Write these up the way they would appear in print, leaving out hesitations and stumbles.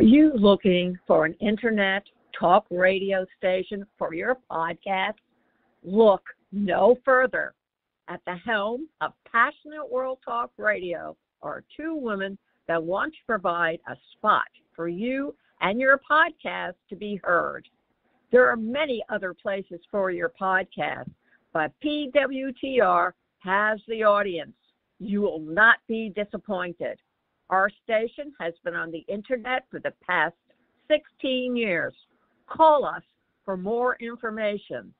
Are you looking for an internet talk radio station for your podcast? Look no further. At the helm of Passionate World Talk Radio are two women that want to provide a spot for you and your podcast to be heard. There are many other places for your podcast, but PWTR has the audience. You will not be disappointed. Our station has been on the internet for the past 16 years. Call us for more information.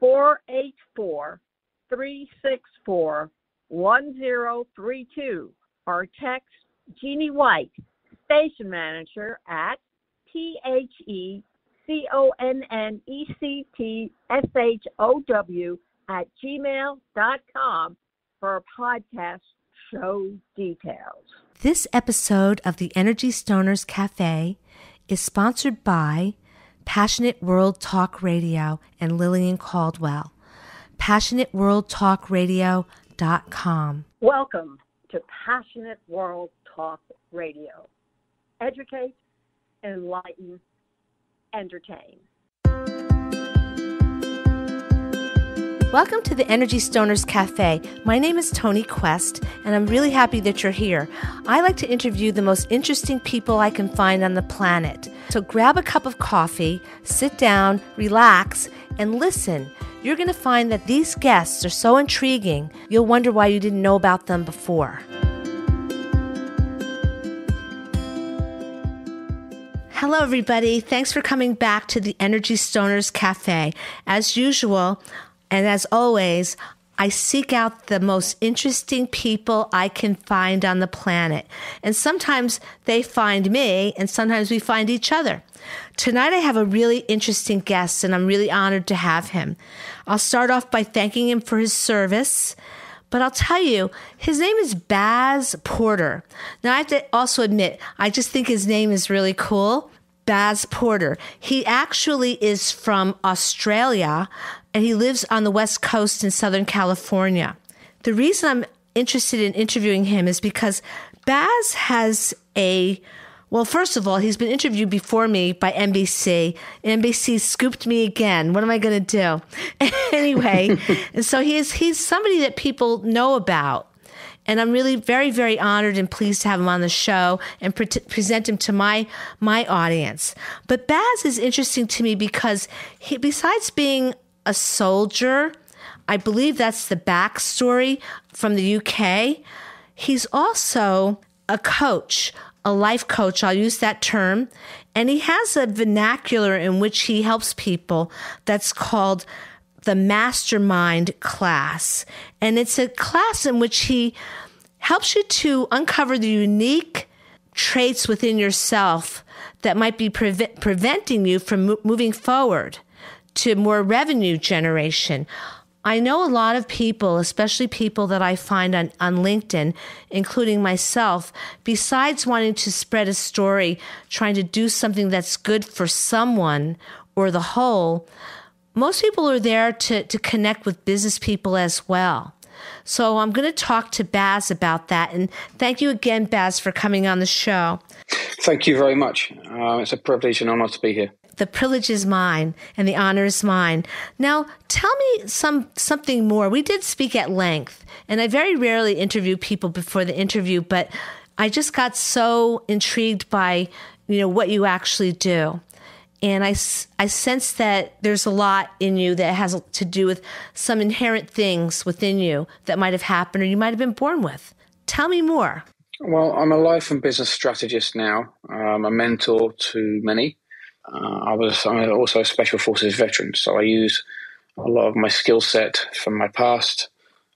484-364-1032. Or text Jeannie White, station manager, at PHECONNECTSHOW@gmail.com for podcast show details. This episode of the Energy Stoners Cafe is sponsored by Passionate World Talk Radio and Lillian Caldwell. PassionateWorldTalkRadio.com. Welcome to Passionate World Talk Radio. Educate, enlighten, entertain. Welcome to the Energy Stoners Cafe. My name is Tony Quest, and I'm really happy that you're here. I like to interview the most interesting people I can find on the planet. So grab a cup of coffee, sit down, relax, and listen. You're going to find that these guests are so intriguing, you'll wonder why you didn't know about them before. Hello, everybody. Thanks for coming back to the Energy Stoners Cafe. As usual, and as always, I seek out the most interesting people I can find on the planet. And sometimes they find me, and sometimes we find each other. Tonight I have a really interesting guest, and I'm really honored to have him. I'll start off by thanking him for his service. But I'll tell you, his name is Baz Porter. Now, I have to also admit, I just think his name is really cool. Baz Porter. He actually is from Australia, and he lives on the West Coast in Southern California. The reason I'm interested in interviewing him is because Baz has a, well, first of all, he's been interviewed before me by NBC. NBC scooped me again. What am I going to do? Anyway, and so he's somebody that people know about. And I'm really very, very honored and pleased to have him on the show and present him to my audience. But Baz is interesting to me because he, besides being a soldier, I believe that's the backstory from the UK, he's also a coach, a life coach. I'll use that term. And he has a vernacular in which he helps people that's called the Mastermind class. And it's a class in which he helps you to uncover the unique traits within yourself that might be preventing you from moving forward to more revenue generation. I know a lot of people, especially people that I find on LinkedIn, including myself, besides wanting to spread a story, trying to do something that's good for someone or the whole, most people are there to connect with business people as well. So I'm going to talk to Baz about that. And thank you again, Baz, for coming on the show. Thank you very much. It's a privilege and honor to be here. The privilege is mine and the honor is mine. Now, tell me something more. We did speak at length, and I very rarely interview people before the interview, but I just got so intrigued by, you know, what you actually do. And I sense that there's a lot in you that has to do with some inherent things within you that might have happened or you might have been born with. Tell me more. Well, I'm a life and business strategist now. I'm a mentor to many. I'm also a Special Forces veteran, so I use a lot of my skill set from my past.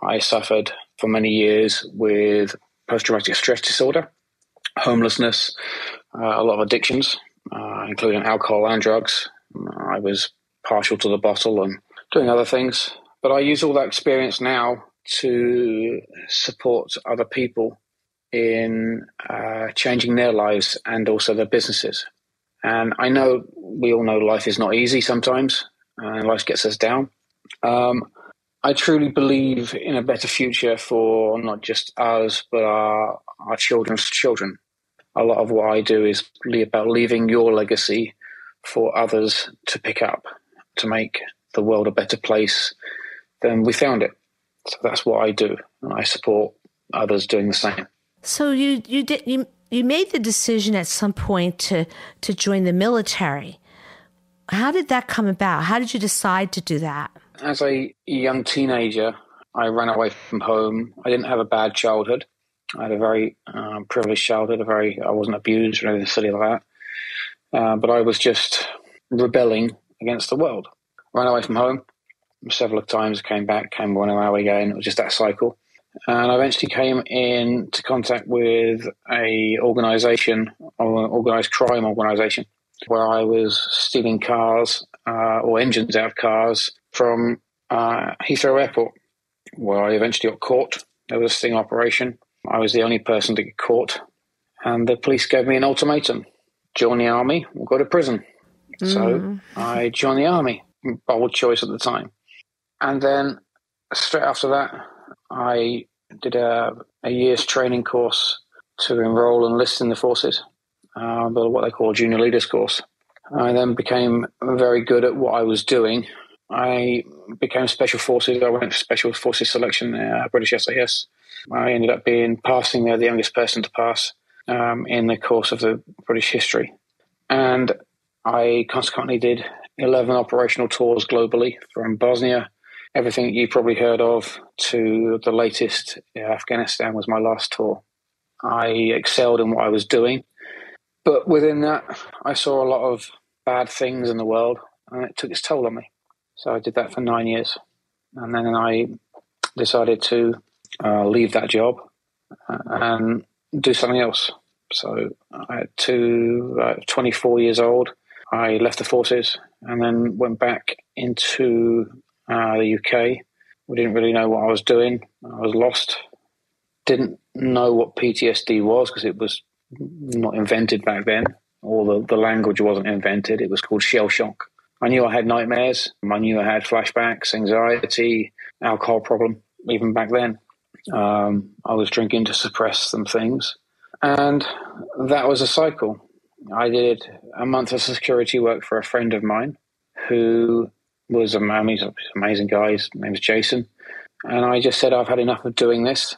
I suffered for many years with post-traumatic stress disorder, homelessness, a lot of addictions. Including alcohol and drugs. I was partial to the bottle and doing other things. But I use all that experience now to support other people in changing their lives and also their businesses. And I know we all know life is not easy sometimes, and life gets us down. I truly believe in a better future for not just us, but our children's children. a lot of what I do is about leaving your legacy for others to pick up, to make the world a better place than we found it. So that's what I do, and I support others doing the same. So you made the decision at some point to join the military. How did that come about? How did you decide to do that? As a young teenager, I ran away from home. I didn't have a bad childhood. I had a very privileged childhood. I wasn't abused or anything silly like that. But I was just rebelling against the world. I ran away from home several times, came back, came running away again. It was just that cycle. And I eventually came into contact with an organization, or an organized crime organization, where I was stealing cars or engines out of cars from Heathrow Airport, where I eventually got caught. There was a sting operation. I was the only person to get caught. And the police gave me an ultimatum: join the army or go to prison. So I joined the army. Bold choice at the time. And then straight after that, I did a year's training course to enroll and enlist in the forces, what they call junior leaders course. I then became very good at what I was doing. I became special forces. I went for special forces selection, British SAS. I ended up passing there, the youngest person to pass in the course of the British history. And I consequently did 11 operational tours globally, from Bosnia, everything you probably heard of, to the latest, Afghanistan was my last tour. I excelled in what I was doing. But within that, I saw a lot of bad things in the world, and it took its toll on me. So I did that for 9 years. And then I decided to leave that job and do something else. So at 24 years old, I left the forces and then went back into the UK. We didn't really know what I was doing. I was lost. Didn't know what PTSD was, because it was not invented back then, or the language wasn't invented. It was called shell shock. I knew I had nightmares. I knew I had flashbacks, anxiety, alcohol problem, even back then. I was drinking to suppress some things. And that was a cycle. I did a month of security work for a friend of mine who was an amazing guy. His name was Jason. And I just said, I've had enough of doing this.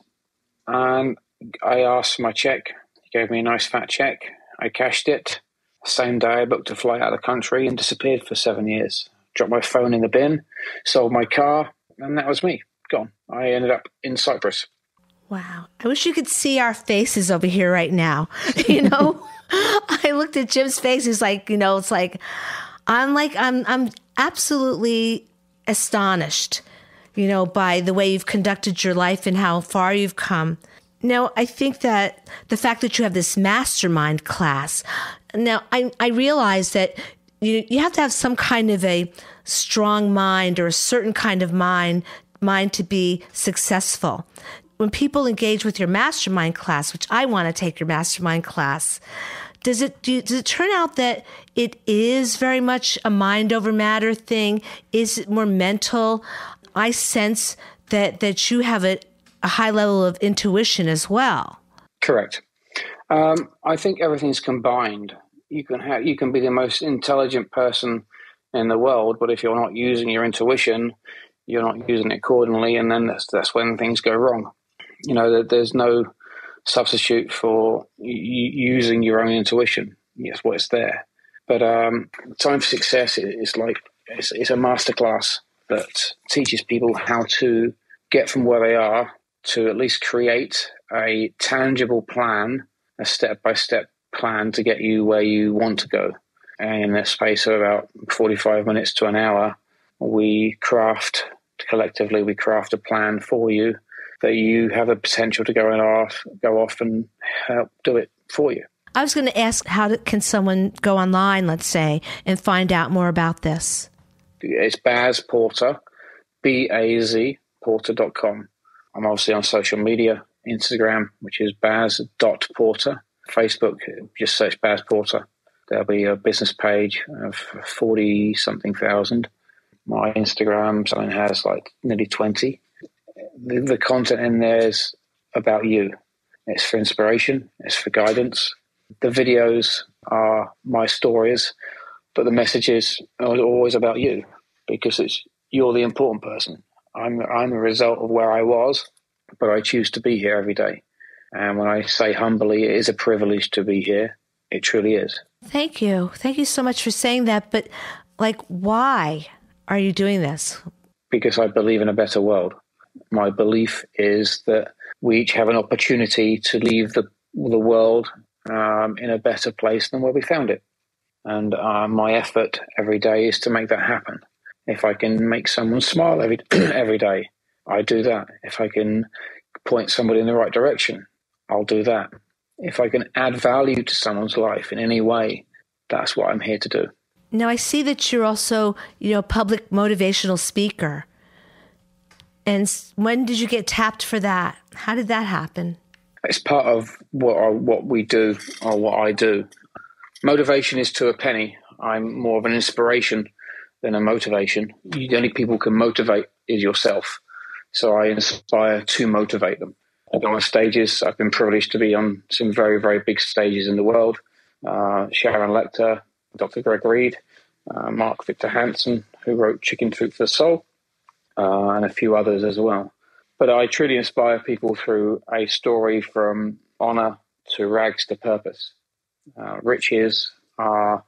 And I asked for my check. He gave me a nice fat check. I cashed it. Same day, I booked a flight out of the country and disappeared for 7 years. Dropped my phone in the bin, sold my car, and that was me. Gone. I ended up in Cyprus. Wow. I wish you could see our faces over here right now. You know, I looked at Jim's face. He's like, you know, it's like, I'm absolutely astonished, you know, by the way you've conducted your life and how far you've come. Now, I think that the fact that you have this mastermind class, now I realize that you have to have some kind of a strong mind, or a certain kind of mind to be successful. When people engage with your mastermind class, which I want to take your mastermind class, does it turn out that it is very much a mind over matter thing? Is it more mental? I sense that you have a high level of intuition as well. Correct. I think everything's combined. You can be the most intelligent person in the world, but if you're not using your intuition, you're not using it accordingly, and then that's when things go wrong. You know, there's no substitute for using your own intuition. Yes, well, it's there. But Time for Success is like it's a masterclass that teaches people how to get from where they are to at least create a tangible plan, a step-by-step plan to get you where you want to go. And in the space of about 45 minutes to an hour, we craft a plan for you that you have the potential to go off and help do it for you. I was going to ask, how can someone go online, let's say, and find out more about this? It's Baz Porter, bazporter.com. I'm obviously on social media, Instagram, which is baz.porter. Facebook, just search Baz Porter. There'll be a business page of 40-something thousand. My Instagram, something has like nearly 20. The content in there is about you. It's for inspiration. It's for guidance. the videos are my stories, but the messages are always about you, because it's you're the important person. I'm the result of where I was, but I choose to be here every day. And when I say humbly, it is a privilege to be here. It truly is. Thank you. Thank you so much for saying that. But why are you doing this? Because I believe in a better world. My belief is that we each have an opportunity to leave the world in a better place than where we found it. And my effort every day is to make that happen. If I can make someone smile every day, I do that. If I can point somebody in the right direction, I'll do that. If I can add value to someone's life in any way, that's what I'm here to do. Now, I see that you're also, a public motivational speaker. And when did you get tapped for that? How did that happen? It's part of what we do, or what I do. Motivation is to a penny. I'm more of an inspiration than a motivation. The only people who can motivate is yourself. So I inspire to motivate them. I've been on stages. I've been privileged to be on some very, very big stages in the world. Sharon Lecter, Dr. Greg Reed, Mark Victor Hansen, who wrote Chicken Soup for the Soul, and a few others as well. But I truly inspire people through a story from honor to rags to purpose. Riches are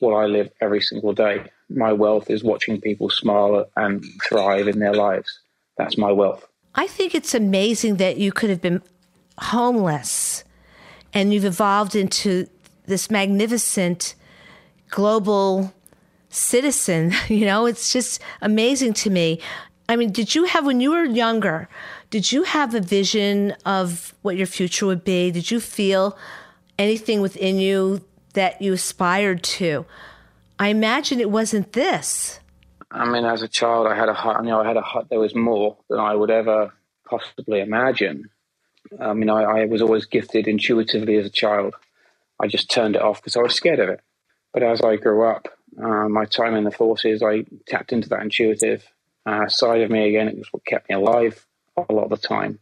what I live every single day. My wealth is watching people smile and thrive in their lives. That's my wealth. I think it's amazing that you could have been homeless and you've evolved into this magnificent global citizen. It's just amazing to me. I mean, when you were younger, did you have a vision of what your future would be? Did you feel anything within you that you aspired to? I imagine it wasn't this. I mean, as a child, there was more than I would ever possibly imagine. I mean, I was always gifted intuitively as a child. I just turned it off because I was scared of it. But as I grew up, my time in the forces, I tapped into that intuitive side of me again. It was what kept me alive a lot of the time.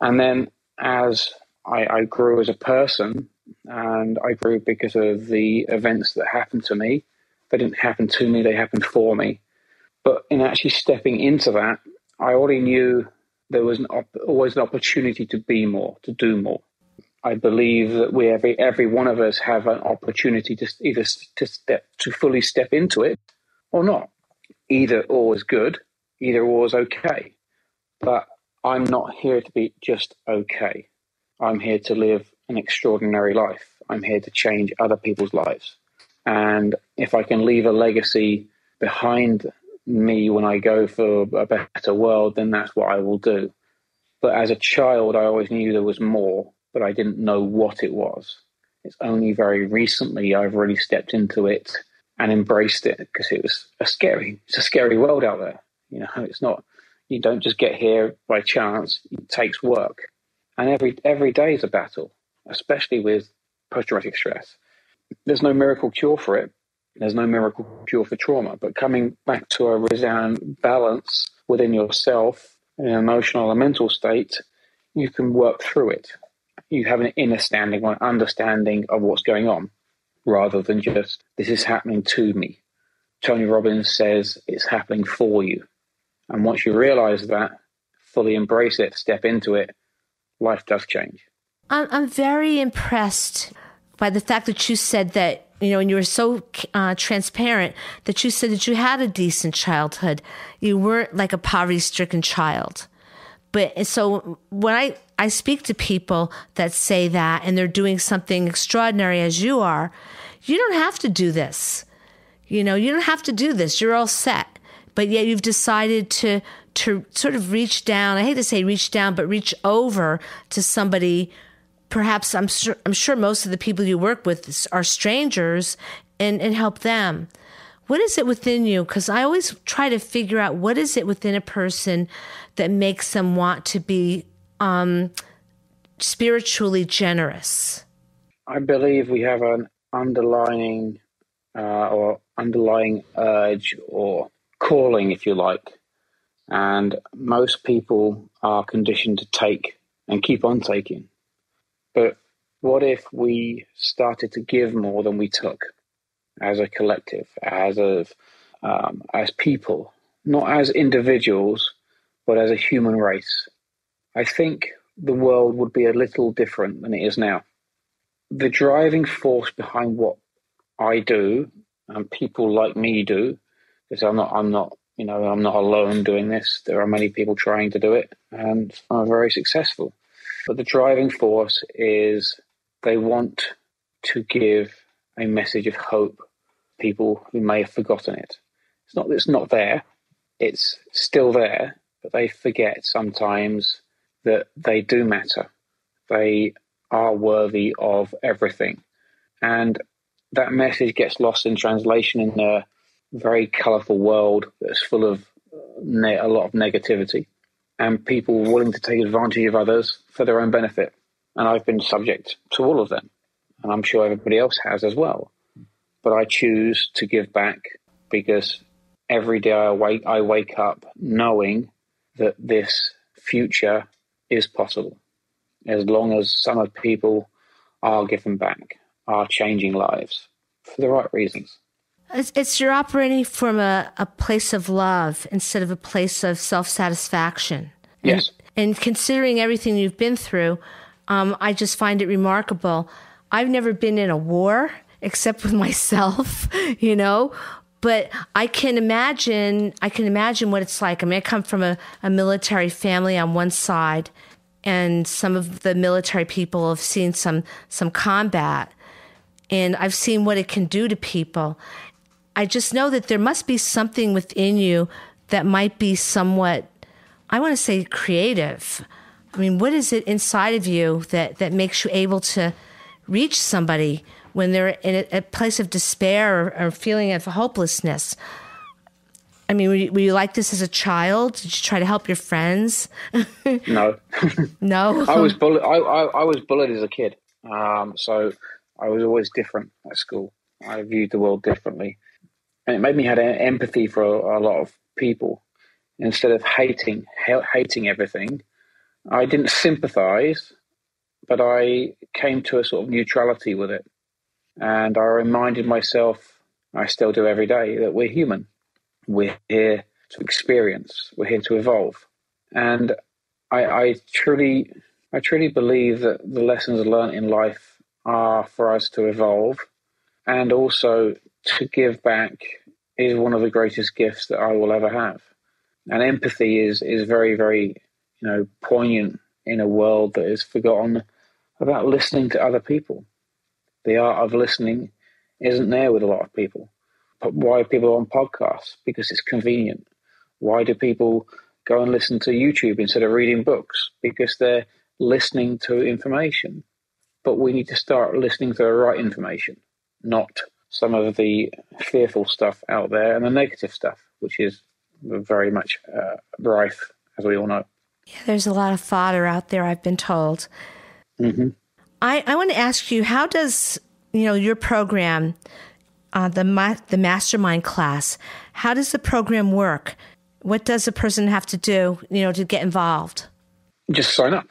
And then as I grew as a person, and I grew because of the events that happened to me. They didn't happen to me, they happened for me. But in actually stepping into that, I already knew there was always an opportunity to be more, to do more. I believe that we every one of us have an opportunity to either to fully step into it or not. Either or is good, either or is okay. But I'm not here to be just okay. I'm here to live an extraordinary life. I'm here to change other people's lives. And if I can leave a legacy behind me when I go for a better world, then that's what I will do. But as a child, I always knew there was more, but I didn't know what it was. It's only very recently I've really stepped into it and embraced it, because it was it's a scary world out there. It's not, you don't just get here by chance. It takes work. And every day is a battle, especially with post-traumatic stress. There's no miracle cure for it. There's no miracle cure for trauma. But coming back to a resound balance within yourself, in an emotional and mental state, you can work through it. You have an inner standing or an understanding of what's going on, rather than just, this is happening to me. Tony Robbins says it's happening for you. And once you realize that, fully embrace it, step into it, life does change. I'm very impressed by the fact that you said that, and you were so transparent, that you said that you had a decent childhood. You weren't like a poverty-stricken child. But so when I speak to people that say that, and they're doing something extraordinary as you are, you don't have to do this. You don't have to do this. You're all set. But yet you've decided to sort of reach down. I hate to say reach down, but reach over to somebody. Perhaps I'm sure most of the people you work with are strangers, and help them. What is it within you? Because I always try to figure out what is it within a person that makes them want to be spiritually generous. I believe we have an underlying urge or calling, if you like. And most people are conditioned to take and keep on taking. But what if we started to give more than we took as a collective, as people, not as individuals, but as a human race? I think the world would be a little different than it is now. The driving force behind what I do and people like me do, because I'm not alone doing this. There are many people trying to do it and are very successful. But the driving force is they want to give a message of hope to people who may have forgotten it. It's not that it's not there. It's still there, but they forget sometimes that they do matter. They are worthy of everything. And that message gets lost in translation in a very colourful world that's full of a lot of negativity and people willing to take advantage of others for their own benefit. And I've been subject to all of them, and I'm sure everybody else has as well. But I choose to give back because every day I wake up knowing that this future is possible, as long as some of people are giving back, are changing lives for the right reasons. It's you're operating from a place of love instead of a place of self-satisfaction. Yes. And considering everything you've been through, I just find it remarkable. I've never been in a war except with myself, but I can imagine what it's like. I mean, I come from a military family on one side, and some of the military people have seen some combat, and I've seen what it can do to people. I just know that there must be something within you that might be somewhat, I want to say, creative. I mean, what is it inside of you that makes you able to reach somebody when they're in a place of despair or feeling of hopelessness? I mean, were you like this as a child? Did you try to help your friends? No. No? I was bullied as a kid. So I was always different at school. I viewed the world differently. And it made me have empathy for a lot of people. Instead of hating everything, I didn't sympathize, but I came to a sort of neutrality with it. And I reminded myself, I still do every day, that we're human. We're here to experience. We're here to evolve. And I truly believe that the lessons learned in life are for us to evolve, and also to give back is one of the greatest gifts that I will ever have. And empathy is very, very, poignant in a world that is forgotten about listening to other people. The art of listening isn't there with a lot of people. But why are people on podcasts? Because it's convenient. Why do people go and listen to YouTube instead of reading books? Because they're listening to information. But we need to start listening to the right information, not some of the fearful stuff out there and the negative stuff, which is very much rife, as we all know. Yeah, there's a lot of fodder out there, I've been told. Mm-hmm. I want to ask you, how does your program, the Mastermind class, how does the program work? What does a person have to do, to get involved? Just sign up.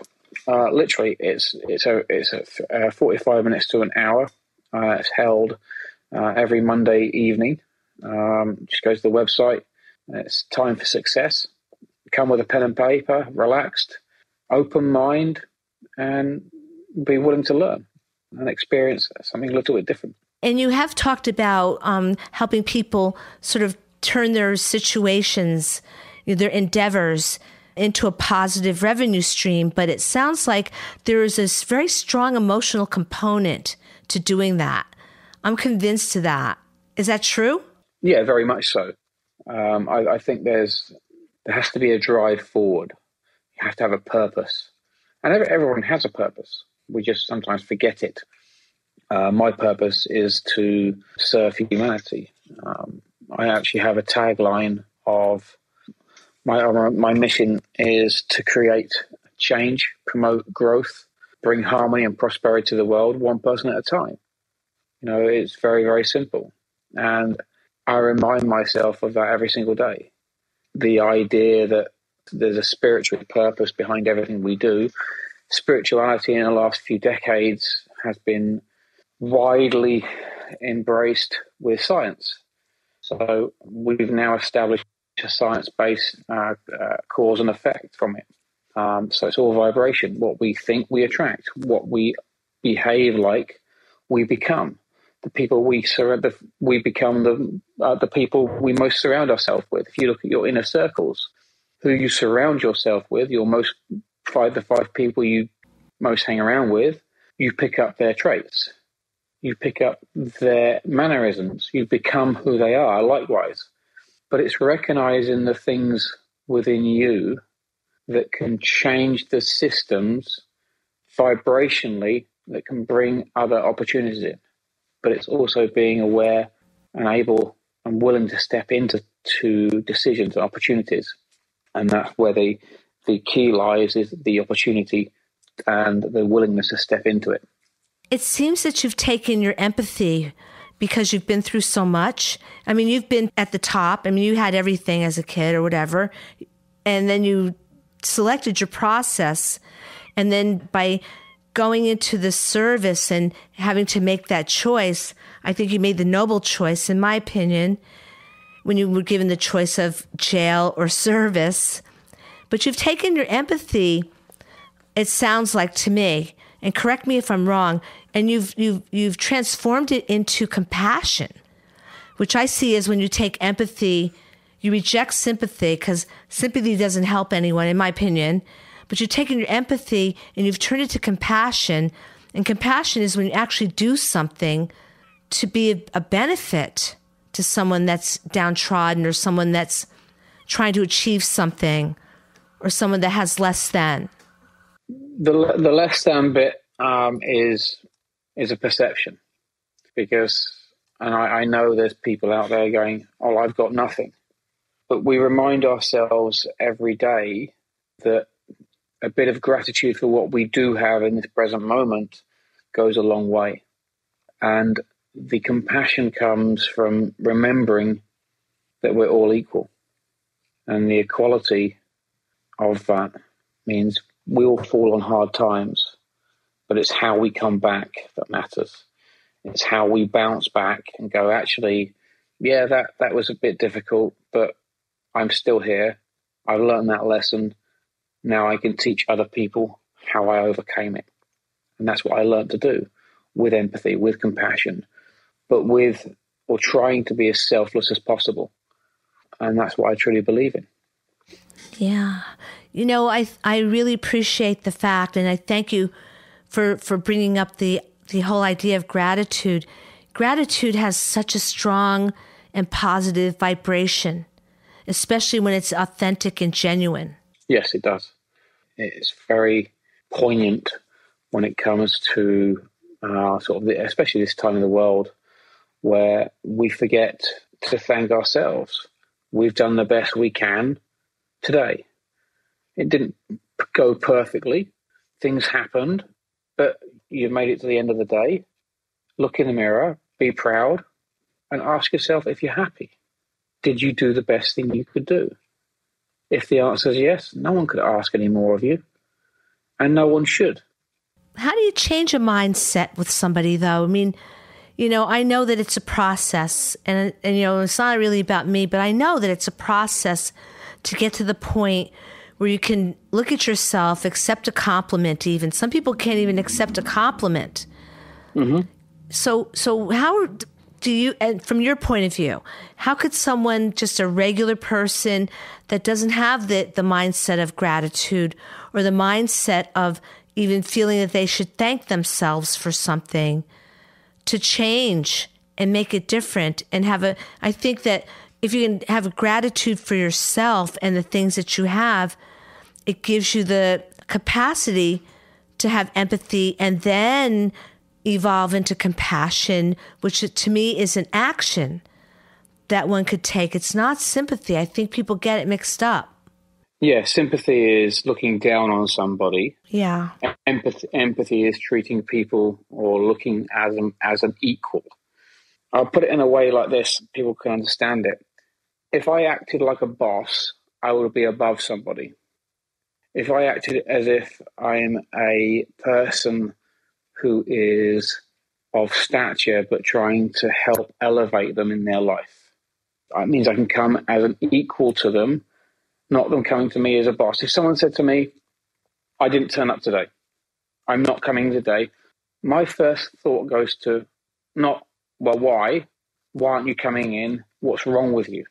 Literally, it's 45 minutes to an hour. It's held every Monday evening. Just go to the website. It's Time for Success. Come with a pen and paper, relaxed, open mind, and be willing to learn and experience something a little bit different. And you have talked about helping people sort of turn their situations, their endeavors, into a positive revenue stream, but it sounds like there is this very strong emotional component to doing that. I'm convinced of that. Is that true? Yeah, very much so. I think there has to be a drive forward. You have to have a purpose. And everyone has a purpose. We just sometimes forget it. My purpose is to serve humanity. I actually have a tagline of my mission is to create change, promote growth, bring harmony and prosperity to the world, one person at a time. It's very, very simple. And I remind myself of that every single day. The idea that there's a spiritual purpose behind everything we do. Spirituality in the last few decades has been widely embraced with science. So we've now established a science-based cause and effect from it. So it's all vibration. What we think, we attract. What we behave like, we become. The people we surrender, we become the people we most surround ourselves with. If you look at your inner circles, who you surround yourself with, the five people you most hang around with, you pick up their traits. You pick up their mannerisms. You become who they are, likewise. But it's recognizing the things within you that can change the systems vibrationally that can bring other opportunities in. But it's also being aware and able and willing to step into decisions and opportunities. And that's where the key lies, is the opportunity and the willingness to step into it. It seems that you've taken your empathy, because you've been through so much. I mean, you've been at the top. I mean, you had everything as a kid or whatever. And then you selected your process. And then by going into the service and having to make that choice, I think you made the noble choice, in my opinion, when you were given the choice of jail or service. But you've taken your empathy, it sounds like to me, and correct me if I'm wrong, and you've transformed it into compassion, which I see as when you take empathy, you reject sympathy, because sympathy doesn't help anyone, in my opinion. But you've taken your empathy and you've turned it to compassion. And compassion is when you actually do something to be a benefit to someone that's downtrodden, or someone that's trying to achieve something, or someone that has less than. The less than bit is a perception, because, and I know there's people out there going, oh, I've got nothing. But we remind ourselves every day that a bit of gratitude for what we do have in this present moment goes a long way. And the compassion comes from remembering that we're all equal. And the equality of that means we all fall on hard times, but it's how we come back that matters. It's how we bounce back and go, actually, yeah, that was a bit difficult, but I'm still here. I've learned that lesson. Now I can teach other people how I overcame it. And that's what I learned to do with empathy, with compassion, but or trying to be as selfless as possible. And that's what I truly believe in. Yeah. You know, I really appreciate the fact, and I thank you for bringing up the whole idea of gratitude. Gratitude has such a strong and positive vibration, especially when it's authentic and genuine. Yes, it does. It's very poignant when it comes to especially this time in the world where we forget to thank ourselves. We've done the best we can today. It didn't go perfectly. Things happened, but you made it to the end of the day. Look in the mirror, be proud, and ask yourself if you're happy. Did you do the best thing you could do? If the answer is yes, no one could ask any more of you, and no one should. How do you change a mindset with somebody, though? I mean, you know, I know that it's a process, and you know, it's not really about me, but I know that it's a process to get to the point where you can look at yourself, accept a compliment even. Some people can't even accept a compliment. Mm-hmm. So how do you, and from your point of view, how could someone, just a regular person that doesn't have the mindset of gratitude, or the mindset of even feeling that they should thank themselves for something, to change and make it different and have a, I think that if you can have gratitude for yourself and the things that you have, it gives you the capacity to have empathy and then evolve into compassion, which to me is an action that one could take. It's not sympathy. I think people get it mixed up. Yeah, sympathy is looking down on somebody. Yeah. Empathy is treating people or looking as an equal. I'll put it in a way like this, people can understand it. If I acted like a boss, I would be above somebody. If I acted as if I'm a person who is of stature, but trying to help elevate them in their life. That means I can come as an equal to them, not them coming to me as a boss. If someone said to me, I didn't turn up today, I'm not coming today, my first thought goes to not, well, why? Why aren't you coming in? What's wrong with you?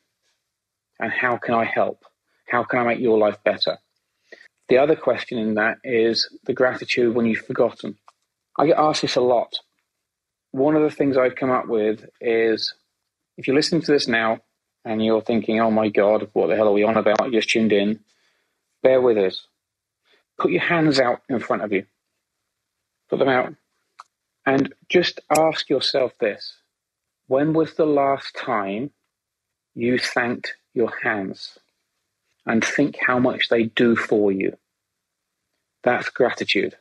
And how can I help? How can I make your life better? The other question in that is the gratitude when you've forgotten. I get asked this a lot. One of the things I've come up with is, if you're listening to this now and you're thinking, oh my God, what the hell are we on about? I just tuned in. Bear with us. Put your hands out in front of you. Put them out. And just ask yourself this. When was the last time you thanked your hands? And think how much they do for you. That's gratitude.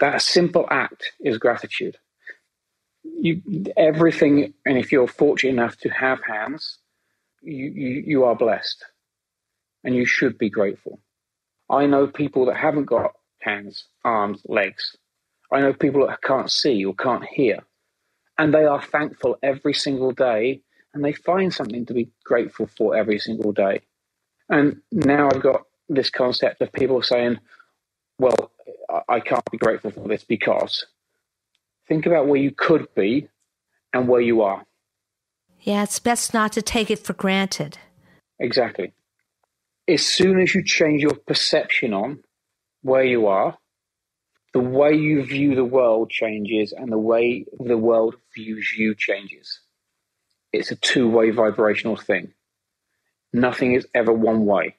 That simple act is gratitude. Everything, and if you're fortunate enough to have hands, you are blessed. And you should be grateful. I know people that haven't got hands, arms, legs. I know people that can't see or can't hear. And they are thankful every single day. And they find something to be grateful for every single day. And now I've got this concept of people saying, well, I can't be grateful for this because. Think about where you could be and where you are. Yeah, it's best not to take it for granted. Exactly. As soon as you change your perception on where you are, the way you view the world changes and the way the world views you changes. It's a two-way vibrational thing. Nothing is ever one way.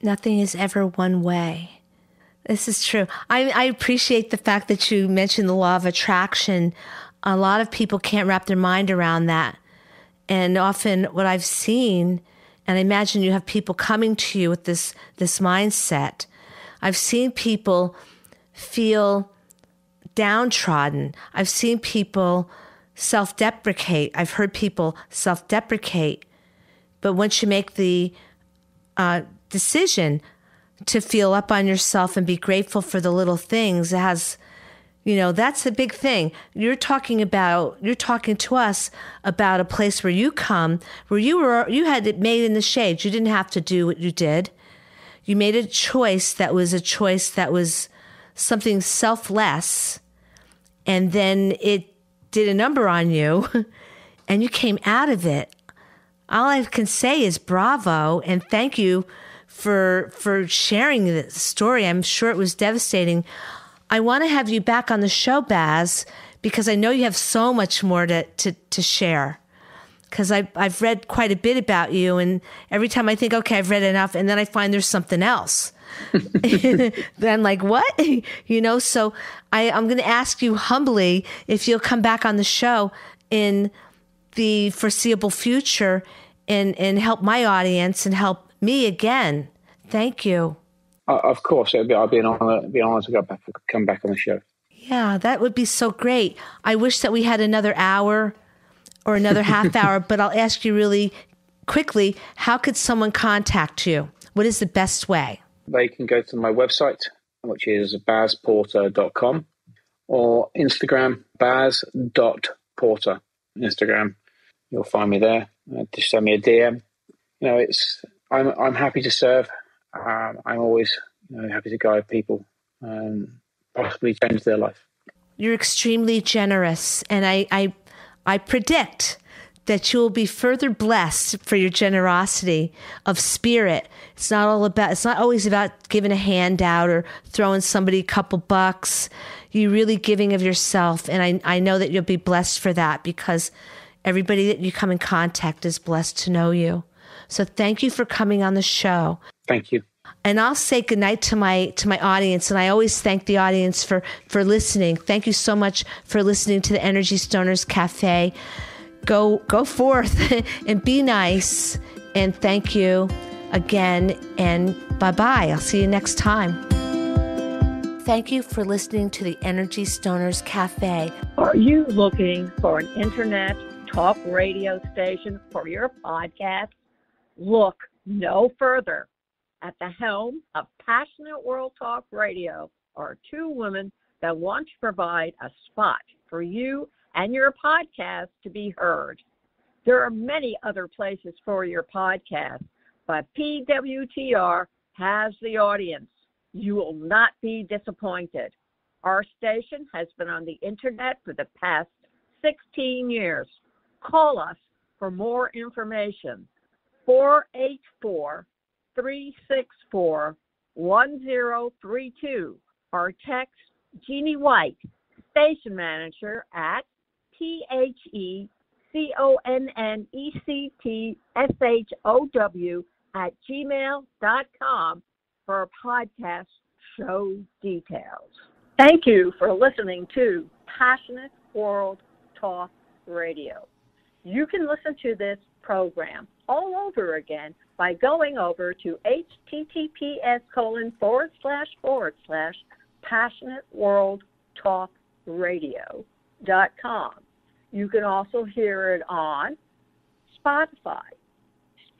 Nothing is ever one way. This is true. I appreciate the fact that you mentioned the law of attraction. A lot of people can't wrap their mind around that. And often what I've seen, and I imagine you have people coming to you with this mindset, I've seen people feel downtrodden. I've seen people self-deprecate. I've heard people self-deprecate. But once you make the decision to feel up on yourself and be grateful for the little things, it has, that's the big thing. You're talking to us about a place where you come, where you had it made in the shade. You didn't have to do what you did. You made a choice that was something selfless. And then it did a number on you and you came out of it. All I can say is bravo and thank you for sharing this story. I'm sure it was devastating. I want to have you back on the show, Baz, because I know you have so much more to share. Because I've read quite a bit about you, and every time I think, okay, I've read enough, and then I find there's something else. Then I'm like, what? So I'm going to ask you humbly if you'll come back on the show in the foreseeable future and help my audience and help me again. Thank you. Of course, I'd be honored to come back on the show. Yeah, that would be so great. I wish that we had another hour or another half hour, but I'll ask you really quickly, how could someone contact you? What is the best way? They can go to my website, which is bazporter.com, or Instagram, baz.porter. Instagram. You'll find me there. Just send me a DM. I'm happy to serve. I'm always happy to guide people and possibly change their life. You're extremely generous, and I predict that you will be further blessed for your generosity of spirit. It's not always about giving a handout or throwing somebody a couple bucks. You're really giving of yourself. And I know that you'll be blessed for that because everybody that you come in contact is blessed to know you. So thank you for coming on the show. Thank you. And I'll say goodnight to my audience. And I always thank the audience for listening. Thank you so much for listening to the Energy Stoners Cafe. Go forth and be nice. And thank you again. And bye-bye. I'll see you next time. Thank you for listening to the Energy Stoners Cafe. Are you looking for an internet talk radio station for your podcast? Look no further. At the helm of Passionate World Talk Radio are two women that want to provide a spot for you and your podcast to be heard. There are many other places for your podcast, but PWTR has the audience. You will not be disappointed. Our station has been on the internet for the past 16 years. Call us for more information. 484-364-1032. Or text Jeannie White, station manager, at PHECONNECTSHOW@gmail.com for podcast show details. Thank you for listening to Passionate World Talk Radio. You can listen to this program all over again by going over to https://PassionateWorldTalkRadio.com. You can also hear it on Spotify,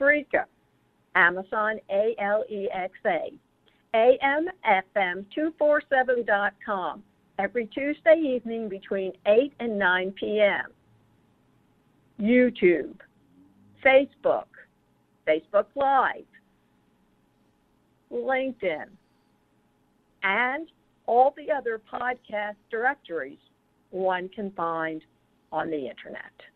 Spreaker, Amazon Alexa, AMFM247.com every Tuesday evening between 8 and 9 p.m. YouTube, Facebook, Facebook Live, LinkedIn, and all the other podcast directories one can find on the internet.